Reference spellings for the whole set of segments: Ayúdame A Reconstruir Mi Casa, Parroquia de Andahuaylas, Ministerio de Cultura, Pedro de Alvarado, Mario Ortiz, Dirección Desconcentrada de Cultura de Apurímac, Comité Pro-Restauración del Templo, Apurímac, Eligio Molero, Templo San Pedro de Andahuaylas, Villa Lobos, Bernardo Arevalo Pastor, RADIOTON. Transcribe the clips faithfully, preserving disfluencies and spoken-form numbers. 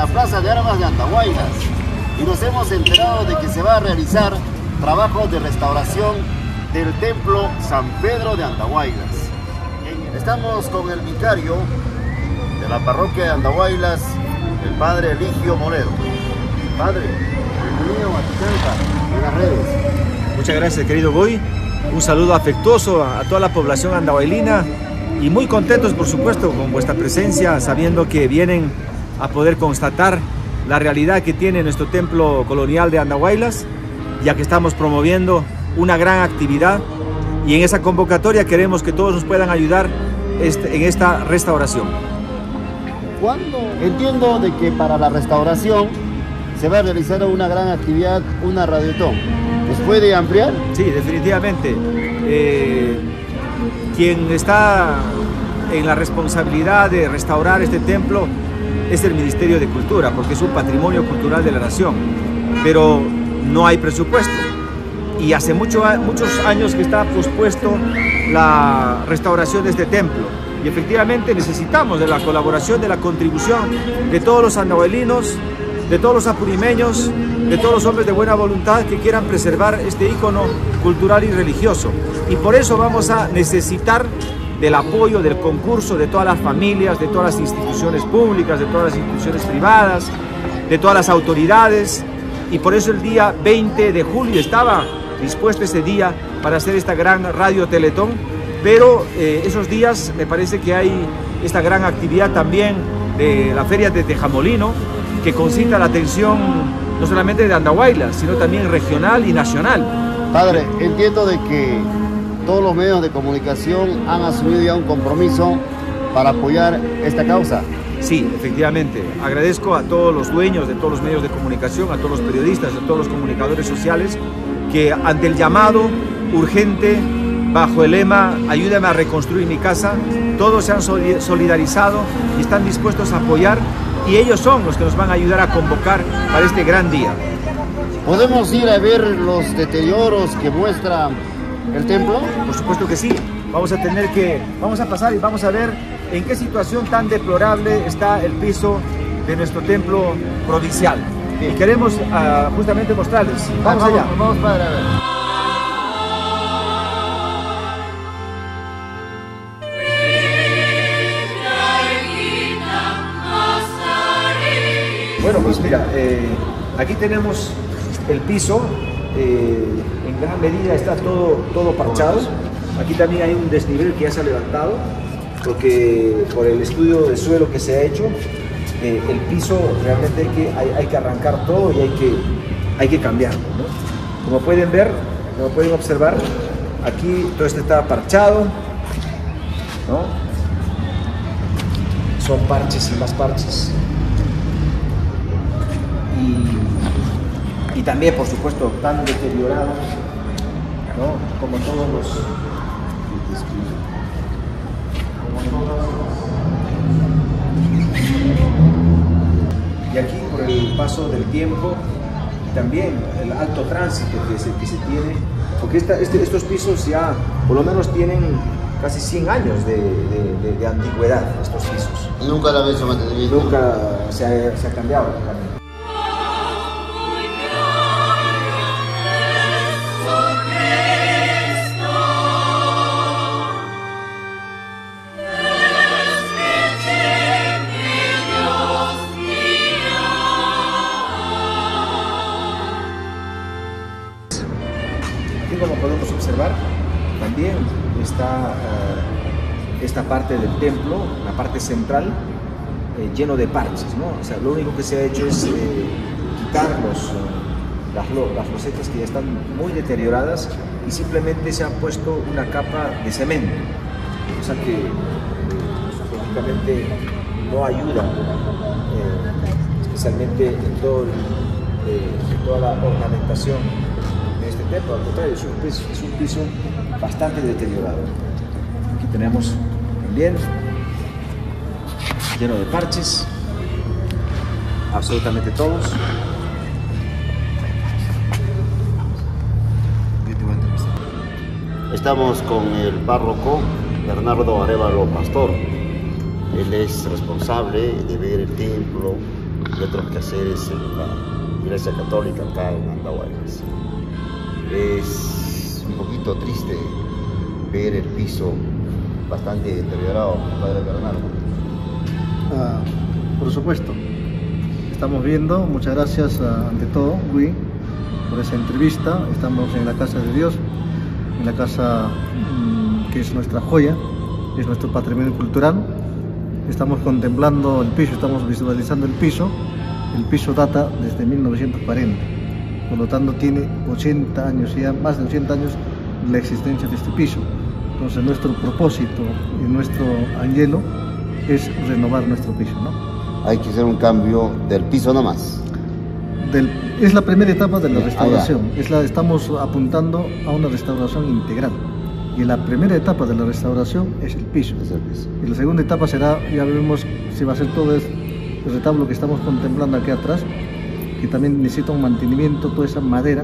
la Plaza de Armas de Andahuaylas y nos hemos enterado de que se va a realizar trabajos de restauración del Templo San Pedro de Andahuaylas. Estamos con el vicario de la Parroquia de Andahuaylas, el padre Eligio Molero. Padre, bienvenido a tu casa, en las redes. Muchas gracias, querido Boy. Un saludo afectuoso a toda la población andahuaylina y muy contentos, por supuesto, con vuestra presencia, sabiendo que vienen a poder constatar la realidad que tiene nuestro templo colonial de Andahuaylas, ya que estamos promoviendo una gran actividad y en esa convocatoria queremos que todos nos puedan ayudar en esta restauración. ¿Cuándo? Entiendo de que para la restauración se va a realizar una gran actividad, una radiotón. ¿Nos puede ampliar? Sí, definitivamente. Eh, quien está en la responsabilidad de restaurar este templo es el Ministerio de Cultura, porque es un patrimonio cultural de la nación, pero no hay presupuesto. Y hace mucho, muchos años que está pospuesto la restauración de este templo. Y efectivamente necesitamos de la colaboración, de la contribución de todos los andahuaylinos, de todos los apurimeños, de todos los hombres de buena voluntad que quieran preservar este ícono cultural y religioso. Y por eso vamos a necesitar del apoyo, del concurso de todas las familias, de todas las instituciones públicas, de todas las instituciones privadas, de todas las autoridades. Y por eso el día veinte de julio estaba dispuesto ese día para hacer esta gran radio teletón, pero eh, esos días me parece que hay esta gran actividad también de la feria de Tejamolino, que concita la atención no solamente de Andahuaylas, sino también regional y nacional. Padre, entiendo de que todos los medios de comunicación han asumido ya un compromiso para apoyar esta causa. Sí, efectivamente. Agradezco a todos los dueños de todos los medios de comunicación, a todos los periodistas, a todos los comunicadores sociales, que ante el llamado urgente, bajo el lema Ayúdame a Reconstruir Mi Casa, todos se han solidarizado y están dispuestos a apoyar, y ellos son los que nos van a ayudar a convocar para este gran día. ¿Podemos ir a ver los deterioros que muestra el templo? Por supuesto que sí. Vamos a tener que, vamos a pasar y vamos a ver en qué situación tan deplorable está el piso de nuestro templo provincial. Bien. Y queremos uh, justamente mostrarles. Vamos, vamos allá. Vamos, vamos para ver. Bueno, pues mira, eh, aquí tenemos el piso, eh, en gran medida está todo, todo parchado. Aquí también hay un desnivel que ya se ha levantado, porque por el estudio de suelo que se ha hecho, eh, el piso realmente hay que, hay, hay que arrancar todo y hay que, hay que cambiarlo, ¿no? Como pueden ver, como pueden observar, aquí todo esto está parchado, ¿no? Son parches y más parches. Y, y también, por supuesto, tan deteriorados, ¿no? Como todos los, como todos los... Y aquí, por el paso del tiempo, también el alto tránsito que se, que se tiene, porque esta, este, estos pisos ya, por lo menos, tienen casi cien años de, de, de, de antigüedad, estos pisos. Y nunca la vez se ha mantenido. Nunca se ha, se ha cambiado. Como podemos observar, también está uh, esta parte del templo, la parte central, eh, lleno de parches, ¿no? O sea, lo único que se ha hecho es eh, quitar los, las, las rosetas que ya están muy deterioradas y simplemente se ha puesto una capa de cemento, o sea que prácticamente no ayuda, eh, especialmente en, todo el, eh, en toda la ornamentación. Al contrario, es un, piso, es un piso bastante deteriorado. Aquí tenemos también lleno de parches, absolutamente todos. Estamos con el párroco Bernardo Arevalo Pastor. Él es responsable de ver el templo, y otros quehaceres en la Iglesia Católica acá en Andahuaylas. Es un poquito triste ver el piso bastante deteriorado, padre Bernardo. Ah, por supuesto, estamos viendo, muchas gracias a, ante todo, Luis, por esa entrevista. Estamos en la Casa de Dios, en la casa mmm, que es nuestra joya, es nuestro patrimonio cultural. Estamos contemplando el piso, estamos visualizando el piso. El piso data desde mil novecientos cuarenta, por lo tanto tiene ochenta años, ya más de ochenta años la existencia de este piso. Entonces nuestro propósito y nuestro anhelo es renovar nuestro piso, ¿no? Hay que hacer un cambio del piso nomás. Del, es la primera etapa de la restauración, es la, estamos apuntando a una restauración integral. Y la primera etapa de la restauración es el piso. Es el piso. Y la segunda etapa será, ya veremos si va a ser todo el retablo que estamos contemplando aquí atrás, que también necesita un mantenimiento, toda esa madera,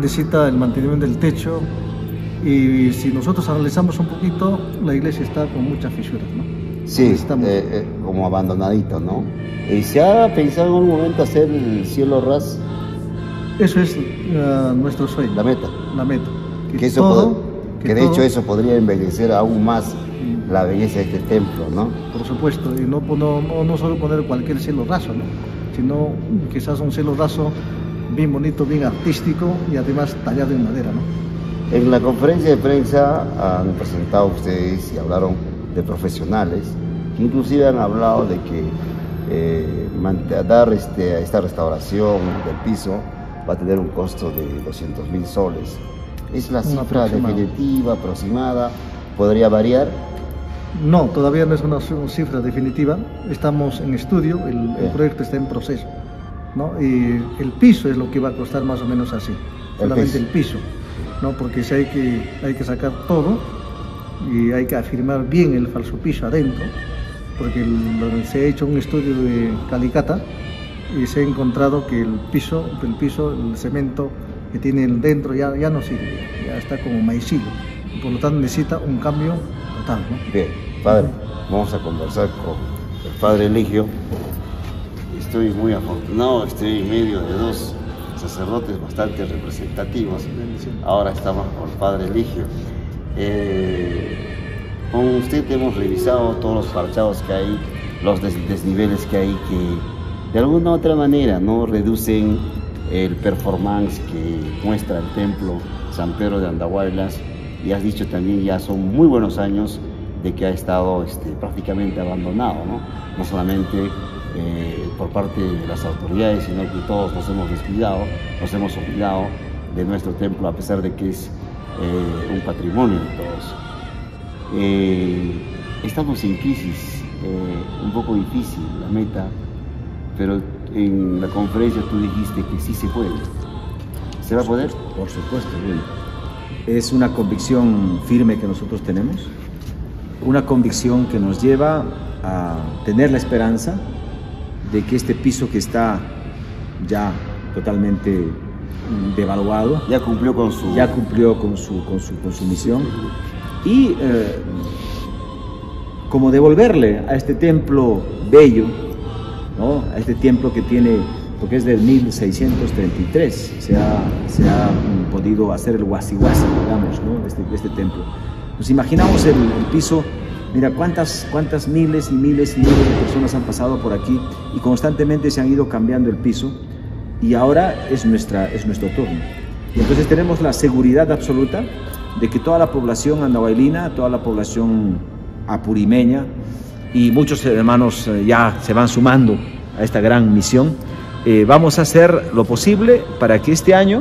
necesita el mantenimiento del techo. Y si nosotros analizamos un poquito, la iglesia está con muchas fisuras, ¿no? Sí, eh, eh, como abandonadito, ¿no? ¿Y se ha pensado en algún momento hacer el cielo ras? Eso es uh, nuestro sueño. La meta. La meta. Que, que, eso todo, poder, que, que de todo, hecho eso podría embellecer aún más la belleza de este templo, ¿no? Por supuesto, y no, no, no solo poner cualquier cielo raso, ¿no? Sino quizás un cielo raso bien bonito, bien artístico y además tallado en madera, ¿no? En la conferencia de prensa han presentado ustedes y hablaron de profesionales, que inclusive han hablado de que eh, dar este, esta restauración del piso va a tener un costo de doscientos mil soles. ¿Es la cifra definitiva, aproximada? ¿Podría variar? No, todavía no es una cifra definitiva. Estamos en estudio, el, el proyecto está en proceso, ¿no? Y el piso es lo que va a costar más o menos así, solamente el piso. El piso. No, porque si hay que, hay que sacar todo y hay que afirmar bien el falso piso adentro, porque el, se ha hecho un estudio de calicata y se ha encontrado que el piso, el, piso, el cemento que tiene dentro ya, ya no sirve, ya está como maicillo, por lo tanto necesita un cambio total, ¿no? Bien, padre, vamos a conversar con el padre Eligio. Estoy muy afortunado, estoy en medio de dos sacerdotes bastante representativos. Ahora estamos con el padre Eligio. Eh, con usted hemos revisado todos los parchados que hay, los des desniveles que hay, que de alguna u otra manera no reducen el performance que muestra el templo San Pedro de Andahuaylas. Y has dicho también, ya son muy buenos años de que ha estado este, prácticamente abandonado, ¿no? No solamente Eh, por parte de las autoridades, sino que todos nos hemos descuidado, nos hemos olvidado de nuestro templo, a pesar de que es eh, un patrimonio de todos. Eh, estamos en crisis, eh, un poco difícil la meta, pero en la conferencia tú dijiste que sí se puede. ¿Se va a poder? Por supuesto, bien. Es una convicción firme que nosotros tenemos, una convicción que nos lleva a tener la esperanza de que este piso que está ya totalmente devaluado ya cumplió con su, ya cumplió con su, con su, con su misión, y eh, como devolverle a este templo bello, ¿no? A este templo que tiene, porque es del mil seiscientos treinta y tres, se ha, se ha podido hacer el guasiguasi, digamos, ¿no? Este, este templo. Nos imaginamos el, el piso. Mira cuántas, cuántas miles y miles y miles de personas han pasado por aquí y constantemente se han ido cambiando el piso, y ahora es, nuestra, es nuestro turno. Y entonces tenemos la seguridad absoluta de que toda la población andahuaylina, toda la población apurimeña y muchos hermanos ya se van sumando a esta gran misión, eh, vamos a hacer lo posible para que este año,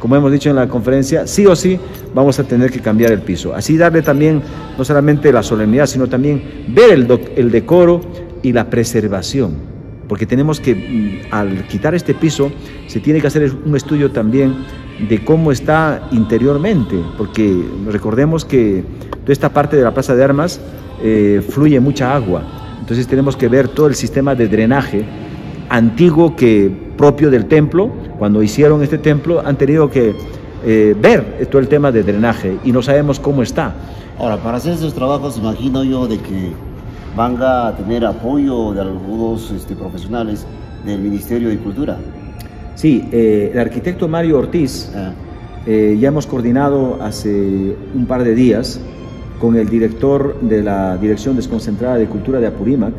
como hemos dicho en la conferencia, sí o sí vamos a tener que cambiar el piso. Así darle también, no solamente la solemnidad, sino también ver el, doc, el decoro y la preservación. Porque tenemos que, al quitar este piso, se tiene que hacer un estudio también de cómo está interiormente. Porque recordemos que toda esta parte de la Plaza de Armas eh, fluye mucha agua. Entonces tenemos que ver todo el sistema de drenaje antiguo que propio del templo. Cuando hicieron este templo han tenido que eh, ver todo el tema de drenaje y no sabemos cómo está. Ahora, para hacer esos trabajos, imagino yo de que van a tener apoyo de algunos este, profesionales del Ministerio de Cultura. Sí, eh, el arquitecto Mario Ortiz, ah. eh, ya hemos coordinado hace un par de días con el director de la Dirección Desconcentrada de Cultura de Apurímac.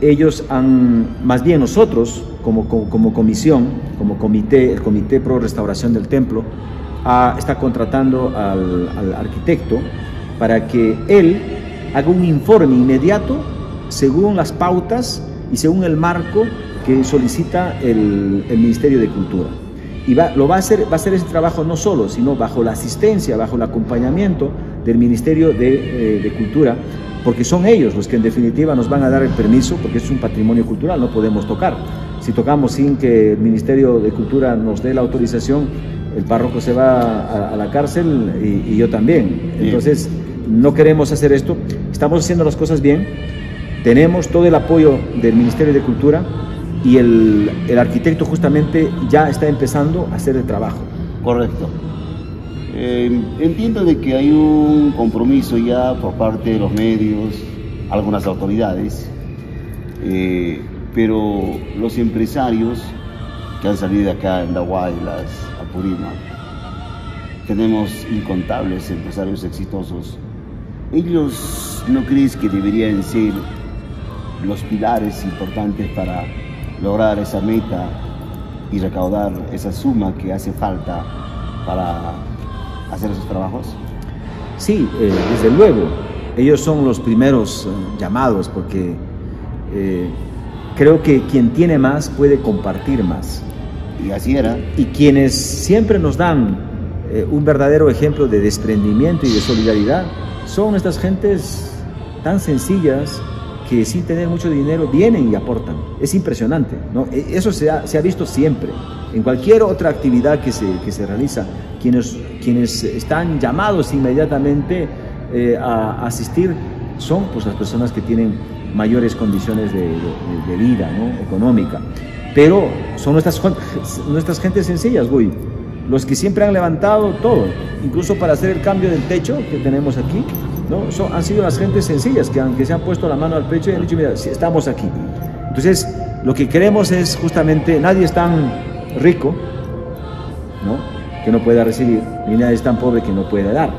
Ellos han, más bien nosotros, como, como, como comisión, como comité, el Comité Pro-Restauración del Templo, a, está contratando al, al arquitecto para que él haga un informe inmediato según las pautas y según el marco que solicita el, el Ministerio de Cultura. Y va, lo va, a hacer, va a hacer ese trabajo no solo, sino bajo la asistencia, bajo el acompañamiento del Ministerio de, eh, de Cultura, porque son ellos los que en definitiva nos van a dar el permiso, porque es un patrimonio cultural, no podemos tocar. Si tocamos sin que el Ministerio de Cultura nos dé la autorización, el párroco se va a, a la cárcel y, y yo también. Entonces, no queremos hacer esto, estamos haciendo las cosas bien, tenemos todo el apoyo del Ministerio de Cultura y el, el arquitecto justamente ya está empezando a hacer el trabajo. Correcto. Eh, entiendo de que hay un compromiso ya por parte de los medios, algunas autoridades, eh, pero los empresarios que han salido de acá en Andahuaylas, Apurímac, tenemos incontables empresarios exitosos. ¿Ellos no crees que deberían ser los pilares importantes para lograr esa meta y recaudar esa suma que hace falta para hacer esos trabajos? Sí, eh, desde luego. Ellos son los primeros eh, llamados porque eh, creo que quien tiene más puede compartir más. Y así era. Y quienes siempre nos dan eh, un verdadero ejemplo de desprendimiento y de solidaridad son estas gentes tan sencillas que sin tener mucho dinero vienen y aportan. Es impresionante, ¿no? Eso se ha, se ha visto siempre. En cualquier otra actividad que se, que se realiza, quienes, quienes están llamados inmediatamente eh, a asistir son pues, las personas que tienen mayores condiciones de, de, de vida, ¿no? Económica. Pero son nuestras, nuestras gentes sencillas, güey, los que siempre han levantado todo, incluso para hacer el cambio del techo que tenemos aquí, ¿no? Son, han sido las gentes sencillas que, han, que se han puesto la mano al pecho y han dicho, mira, si estamos aquí. Entonces, lo que queremos es justamente, nadie es tan rico, ¿no?, que no pueda recibir, ni nadie es tan pobre que no pueda dar,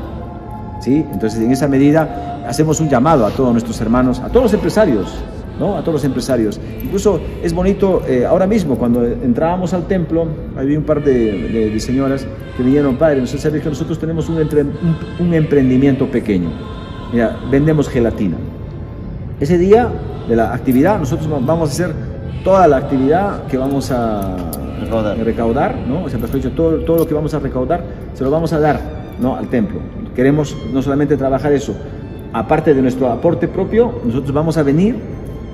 ¿sí? Entonces, en esa medida, hacemos un llamado a todos nuestros hermanos, a todos los empresarios, ¿no? A todos los empresarios. Incluso es bonito, eh, ahora mismo, cuando entrábamos al templo, había un par de, de, de señoras que vinieron, padre, nosotros sabemos que nosotros tenemos un, entre, un, un emprendimiento pequeño. Mira, vendemos gelatina. Ese día de la actividad, nosotros vamos a hacer toda la actividad que vamos a recaudar, recaudar ¿no? O sea, perfecto, todo, todo lo que vamos a recaudar, se lo vamos a dar, ¿no?, al templo. Queremos no solamente trabajar eso, aparte de nuestro aporte propio, nosotros vamos a venir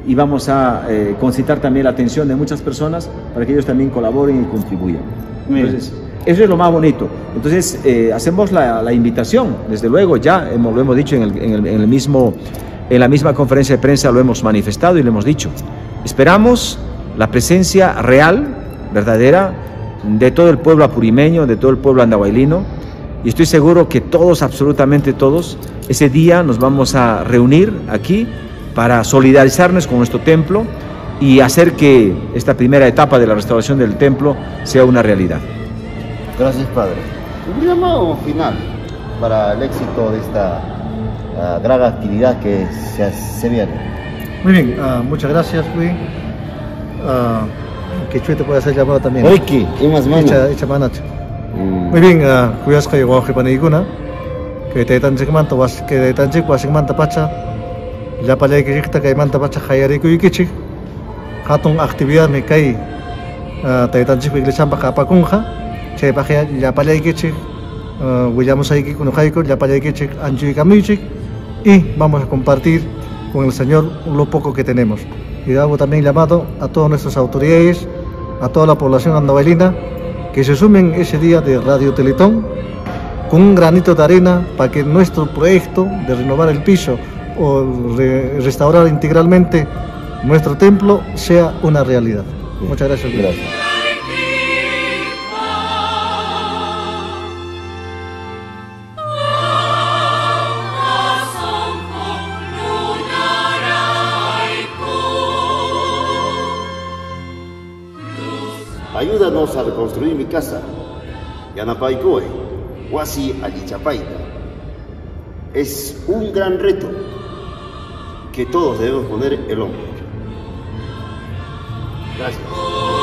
y vamos a eh, concitar también la atención de muchas personas para que ellos también colaboren y contribuyan. Entonces, eso es lo más bonito. Entonces, eh, hacemos la, la invitación, desde luego, ya hemos, lo hemos dicho en, el, en, el, en, el mismo, en la misma conferencia de prensa, lo hemos manifestado y lo hemos dicho. Esperamos la presencia real, verdadera, de todo el pueblo apurimeño, de todo el pueblo andahuaylino, y estoy seguro que todos, absolutamente todos, ese día nos vamos a reunir aquí para solidarizarnos con nuestro templo y hacer que esta primera etapa de la restauración del templo sea una realidad. Gracias, padre. Un llamado final para el éxito de esta uh, gran actividad que se, se viene. Muy bien, uh, muchas gracias, Luis. Uh, que Chuy te puede hacer llamado también. Oye, que es más mano. Echa manacho. Muy bien, cuidas que llegó a Jipaneiguna, que te tan segmento, que te tan chico, segmento pacha. La palabra que está que manta pacha jayarico y kichik. Hatun actividad me cae. Te tan chico iglesia para Pacunja. Che paje la palabra que chic. Huyamos ahí con un jaico, la palabra que chic, ancho y camichik. Y vamos a compartir con el Señor lo poco que tenemos. Y hago también llamado a todas nuestras autoridades, a toda la población andahuaylina, que se sumen ese día de Radio Teletón con un granito de arena para que nuestro proyecto de renovar el piso o re restaurar integralmente nuestro templo sea una realidad. Sí. Muchas gracias. Gracias. Ayúdanos a reconstruir mi casa. Yanapaikoe, Huasi Alichapaita. Es un gran reto que todos debemos poner el hombro. Gracias.